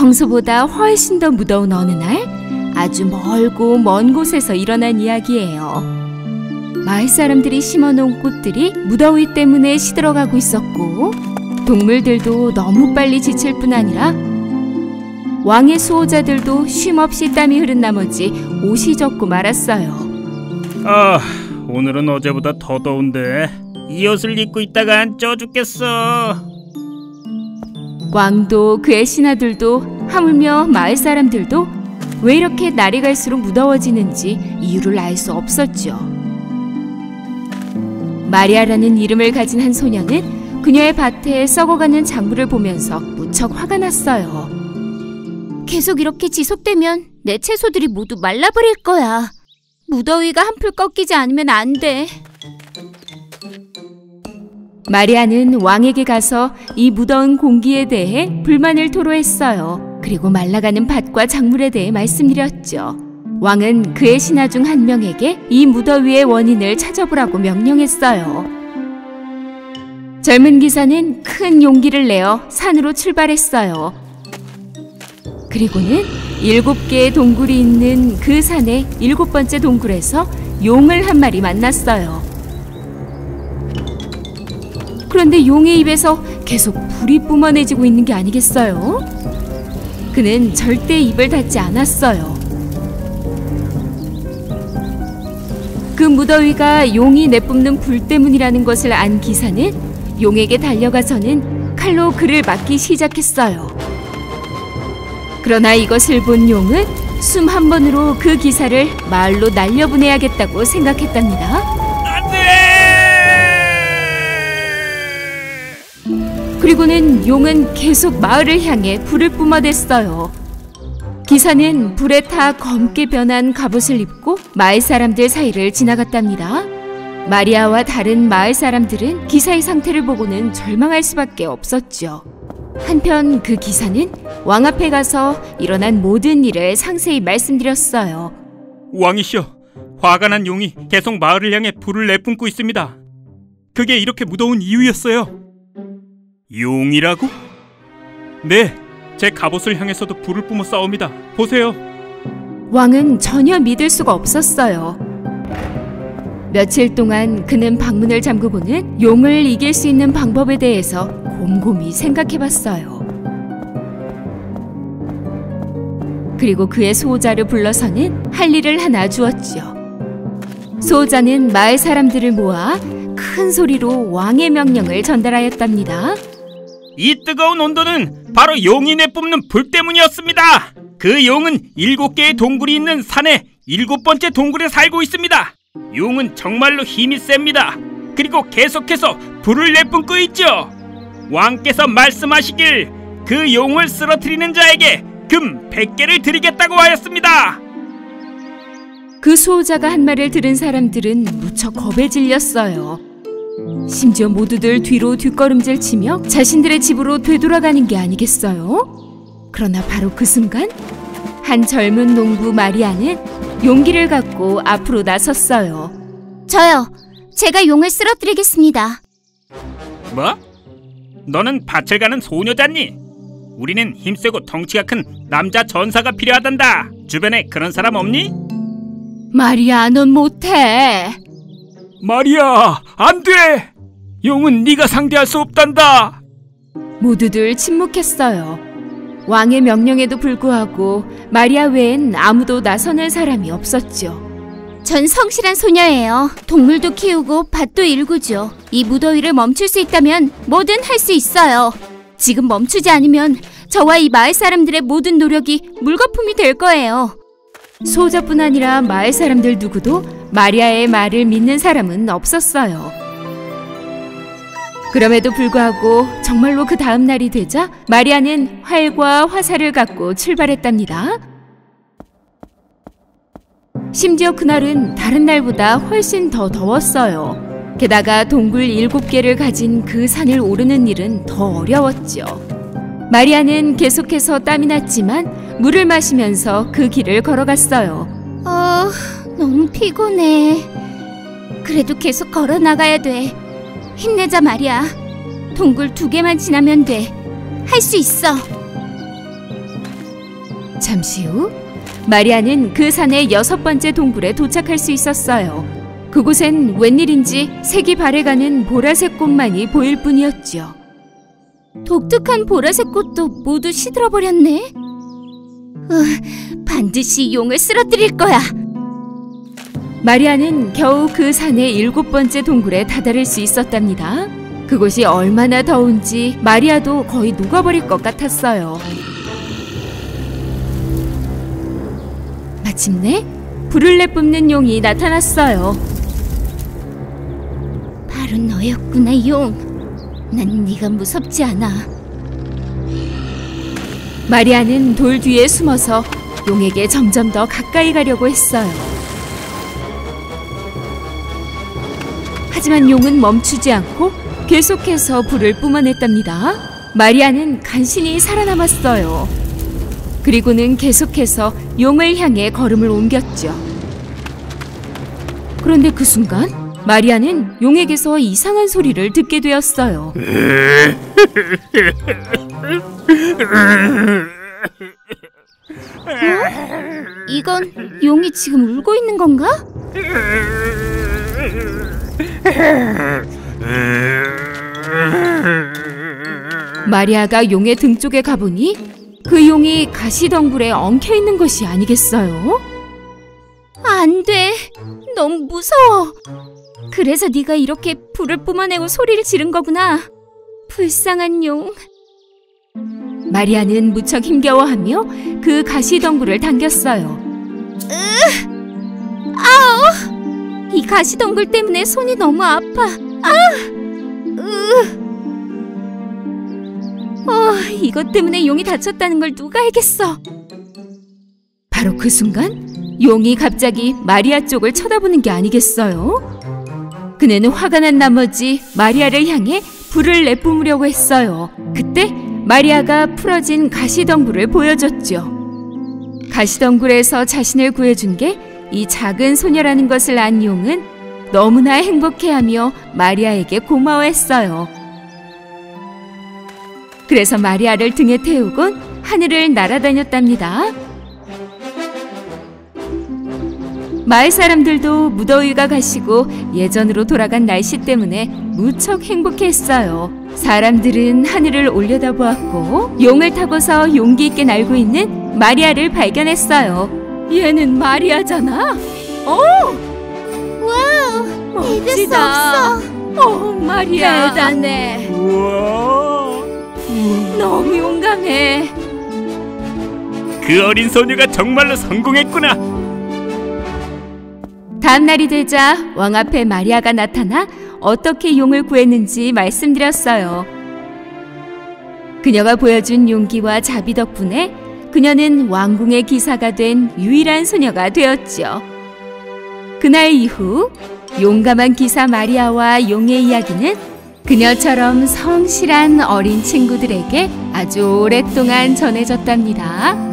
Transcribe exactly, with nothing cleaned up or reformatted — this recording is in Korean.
평소보다 훨씬 더 무더운 어느 날 아주 멀고 먼 곳에서 일어난 이야기예요. 마을 사람들이 심어놓은 꽃들이 무더위 때문에 시들어가고 있었고 동물들도 너무 빨리 지칠 뿐 아니라 왕의 수호자들도 쉼없이 땀이 흐른 나머지 옷이 젖고 말았어요. 아, 오늘은 어제보다 더 더운데 이 옷을 입고 있다가 안 쪄 죽겠어. 왕도 그의 신하들도 하물며 마을 사람들도 왜 이렇게 날이 갈수록 무더워지는지 이유를 알 수 없었죠. 마리아라는 이름을 가진 한 소녀는 그녀의 밭에 썩어가는 작물을 보면서 무척 화가 났어요. 계속 이렇게 지속되면 내 채소들이 모두 말라버릴 거야. 무더위가 한풀 꺾이지 않으면 안 돼. 마리아는 왕에게 가서 이 무더운 공기에 대해 불만을 토로했어요. 그리고 말라가는 밭과 작물에 대해 말씀드렸죠. 왕은 그의 신하 중 한 명에게 이 무더위의 원인을 찾아보라고 명령했어요. 젊은 기사는 큰 용기를 내어 산으로 출발했어요. 그리고는 일곱 개의 동굴이 있는 그 산의 일곱 번째 동굴에서 용을 한 마리 만났어요. 그런데 용의 입에서 계속 불이 뿜어내지고 있는 게 아니겠어요? 그는 절대 입을 닫지 않았어요. 그 무더위가 용이 내뿜는 불 때문이라는 것을 안 기사는 용에게 달려가서는 칼로 그를 막기 시작했어요. 그러나 이것을 본 용은 숨 한 번으로 그 기사를 마을로 날려보내야겠다고 생각했답니다. 그리고는 용은 계속 마을을 향해 불을 뿜어댔어요. 기사는 불에 타 검게 변한 갑옷을 입고 마을 사람들 사이를 지나갔답니다. 마리아와 다른 마을 사람들은 기사의 상태를 보고는 절망할 수밖에 없었죠. 한편 그 기사는 왕 앞에 가서 일어난 모든 일을 상세히 말씀드렸어요. 왕이시여, 화가 난 용이 계속 마을을 향해 불을 내뿜고 있습니다. 그게 이렇게 무더운 이유였어요. 용이라고? 네, 제 갑옷을 향해서도 불을 뿜어 싸웁니다. 보세요. 왕은 전혀 믿을 수가 없었어요. 며칠 동안 그는 방문을 잠그고는 용을 이길 수 있는 방법에 대해서 곰곰이 생각해봤어요. 그리고 그의 수호자를 불러서는 할 일을 하나 주었죠. 수호자는 마을 사람들을 모아 큰 소리로 왕의 명령을 전달하였답니다. 이 뜨거운 온도는 바로 용이 내뿜는 불 때문이었습니다. 그 용은 일곱 개의 동굴이 있는 산의 일곱 번째 동굴에 살고 있습니다. 용은 정말로 힘이 셉니다. 그리고 계속해서 불을 내뿜고 있죠. 왕께서 말씀하시길 그 용을 쓰러뜨리는 자에게 금 백 개를 드리겠다고 하였습니다. 그 수호자가 한 말을 들은 사람들은 무척 겁에 질렸어요. 심지어 모두들 뒤로 뒷걸음질 치며 자신들의 집으로 되돌아가는 게 아니겠어요? 그러나 바로 그 순간 한 젊은 농부 마리아는 용기를 갖고 앞으로 나섰어요. 저요! 제가 용을 쓰러뜨리겠습니다. 뭐? 너는 밭을 가는 소녀잖니? 우리는 힘세고 덩치가 큰 남자 전사가 필요하단다. 주변에 그런 사람 없니? 마리아, 넌 못해. 마리아, 안 돼! 용은 네가 상대할 수 없단다. 모두들 침묵했어요. 왕의 명령에도 불구하고 마리아 외엔 아무도 나서는 사람이 없었죠. 전 성실한 소녀예요. 동물도 키우고 밭도 일구죠. 이 무더위를 멈출 수 있다면 뭐든 할 수 있어요. 지금 멈추지 않으면 저와 이 마을 사람들의 모든 노력이 물거품이 될 거예요. 수호자뿐 아니라 마을 사람들 누구도 마리아의 말을 믿는 사람은 없었어요. 그럼에도 불구하고 정말로 그 다음 날이 되자 마리아는 활과 화살을 갖고 출발했답니다. 심지어 그날은 다른 날보다 훨씬 더 더웠어요. 게다가 동굴 일곱 개를 가진 그 산을 오르는 일은 더 어려웠죠. 마리아는 계속해서 땀이 났지만 물을 마시면서 그 길을 걸어갔어요. 어, 너무 피곤해. 그래도 계속 걸어 나가야 돼. 힘내자, 마리아. 동굴 두 개만 지나면 돼. 할 수 있어. 잠시 후 마리아는 그 산의 여섯 번째 동굴에 도착할 수 있었어요. 그곳엔 웬일인지 색이 바래가는 보라색 꽃만이 보일 뿐이었죠. 독특한 보라색 꽃도 모두 시들어버렸네. 으, 반드시 용을 쓰러뜨릴 거야. 마리아는 겨우 그 산의 일곱 번째 동굴에 다다를 수 있었답니다. 그곳이 얼마나 더운지 마리아도 거의 녹아버릴 것 같았어요. 마침내 불을 내뿜는 용이 나타났어요. 바로 너였구나, 용. 난 네가 무섭지 않아. 마리아는 돌 뒤에 숨어서 용에게 점점 더 가까이 가려고 했어요. 하지만 용은 멈추지 않고 계속해서 불을 뿜어냈답니다. 마리아는 간신히 살아남았어요. 그리고는 계속해서 용을 향해 걸음을 옮겼죠. 그런데 그 순간 마리아는 용에게서 이상한 소리를 듣게 되었어요. 어? 이건 용이 지금 울고 있는 건가? 마리아가 용의 등 쪽에 가보니 그 용이 가시덩굴에 엉켜 있는 것이 아니겠어요? 안 돼! 너무 무서워! 그래서 네가 이렇게 불을 뿜어내고 소리를 지른 거구나. 불쌍한 용. 마리아는 무척 힘겨워하며 그 가시덩굴을 당겼어요. 으! 아우! 이 가시덩굴 때문에 손이 너무 아파. 아! 으! 어, 이것 때문에 용이 다쳤다는 걸 누가 알겠어. 바로 그 순간 용이 갑자기 마리아 쪽을 쳐다보는 게 아니겠어요? 그는 화가 난 나머지 마리아를 향해 불을 내뿜으려고 했어요. 그때 마리아가 풀어진 가시덩굴을 보여줬죠. 가시덩굴에서 자신을 구해준 게 이 작은 소녀라는 것을 안 용은 너무나 행복해하며 마리아에게 고마워했어요. 그래서 마리아를 등에 태우곤 하늘을 날아다녔답니다. 마을 사람들도 무더위가 가시고 예전으로 돌아간 날씨 때문에 무척 행복했어요. 사람들은 하늘을 올려다보았고 용을 타고서 용기 있게 날고 있는 마리아를 발견했어요. 얘는 마리아잖아? 오! 와우! 멋지다! 믿을 수 없어! 오, 마리아! 대단해! 우와! 너무 용감해! 그 어린 소녀가 정말로 성공했구나! 다음 날이 되자 왕 앞에 마리아가 나타나 어떻게 용을 구했는지 말씀드렸어요. 그녀가 보여준 용기와 자비 덕분에 그녀는 왕궁의 기사가 된 유일한 소녀가 되었죠. 그날 이후 용감한 기사 마리아와 용의 이야기는 그녀처럼 성실한 어린 친구들에게 아주 오랫동안 전해졌답니다.